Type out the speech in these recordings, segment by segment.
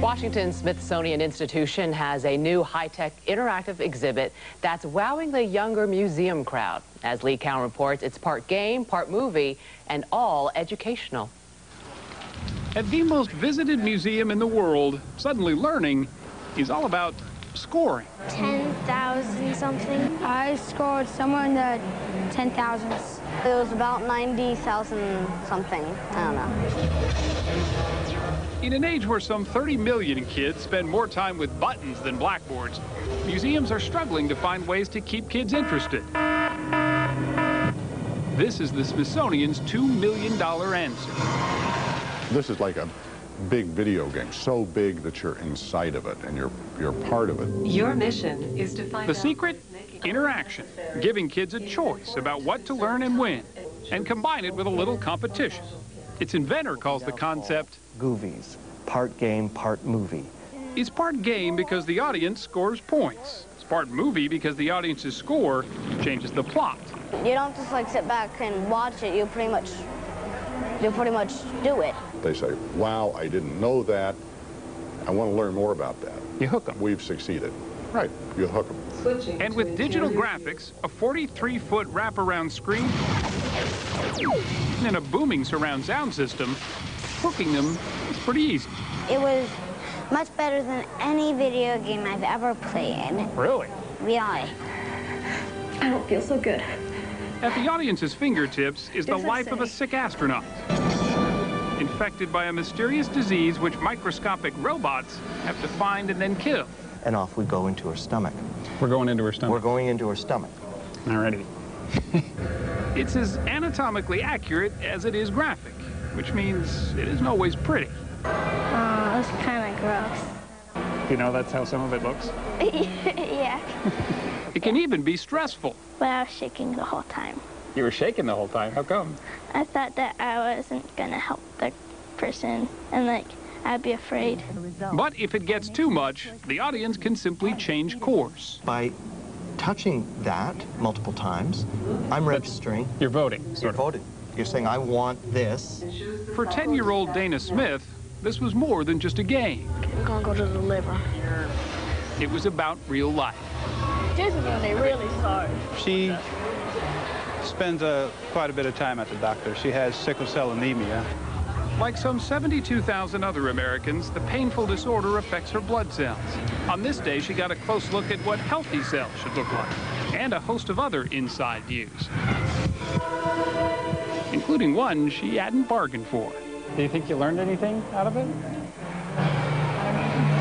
Washington's Smithsonian Institution has a new high-tech interactive exhibit that's wowing the younger museum crowd. As Lee Cowan reports, it's part game, part movie, and all educational. At the most visited museum in the world, suddenly learning is all about scoring. 10,000 something. I scored somewhere in the 10,000s. It was about 90,000 something. I don't know. In an age where some 30 million kids spend more time with buttons than blackboards, museums are struggling to find ways to keep kids interested. This is the Smithsonian's $2 million answer. This is like a big video game, so big that you're inside of it and you're part of it. Your mission is to find out. The secret? Interaction, giving kids a choice about what to learn and when, and combine it with a little competition. Its inventor calls the concept Goovies, part game, part movie. It's part game because the audience scores points. It's part movie because the audience's score changes the plot. You don't just like sit back and watch it, you pretty much do it. They say, wow, I didn't know that. I want to learn more about that. You hook them. We've succeeded. Right, you hook them. Switching and with digital graphics, a 43-foot wraparound screen, and a booming surround sound system, hooking them is pretty easy. It was much better than any video game I've ever played. Really? Really. I don't feel so good. At the audience's fingertips is the life of a sick astronaut, infected by a mysterious disease which microscopic robots have to find and then kill. And off we go into her stomach. We're going into her stomach? We're going into her stomach. Alrighty. It's as anatomically accurate as it is graphic, which means it isn't always pretty. Oh, it's kind of gross. You know, that's how some of it looks? Yeah. It can even be stressful. But I was shaking the whole time. You were shaking the whole time? How come? I thought that I wasn't going to help the person, and like, I'd be afraid. But if it gets too much, the audience can simply change course. By touching that multiple times, I'm registering. You're voting. You're voting. You're saying, I want this. For 10-year-old Dana Smith, this was more than just a game. I'm gonna go to the liver. It was about real life. This is when they really start. She spends quite a bit of time at the doctor. She has sickle cell anemia. Like some 72,000 other Americans, the painful disorder affects her blood cells. On this day, she got a close look at what healthy cells should look like, and a host of other inside views, including one she hadn't bargained for. Do you think you learned anything out of it?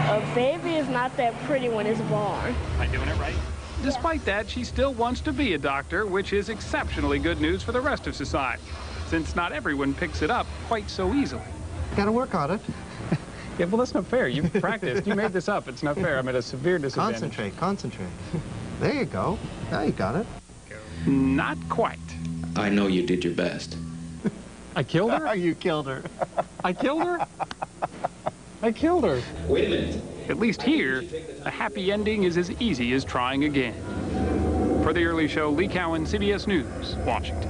A baby is not that pretty when it's born. Am I doing it right? Despite that, she still wants to be a doctor, which is exceptionally good news for the rest of society, since not everyone picks it up quite so easily. Gotta work on it. Yeah, well, that's not fair. You practiced. You made this up. It's not fair. I'm at a severe disadvantage. Concentrate, concentrate. There you go. Now you got it. Not quite. I know you did your best. I killed her? You killed her. I killed her? I killed her. Wait a minute. At least here, a happy ending is as easy as trying again. For the early show, Lee Cowan, CBS News, Washington.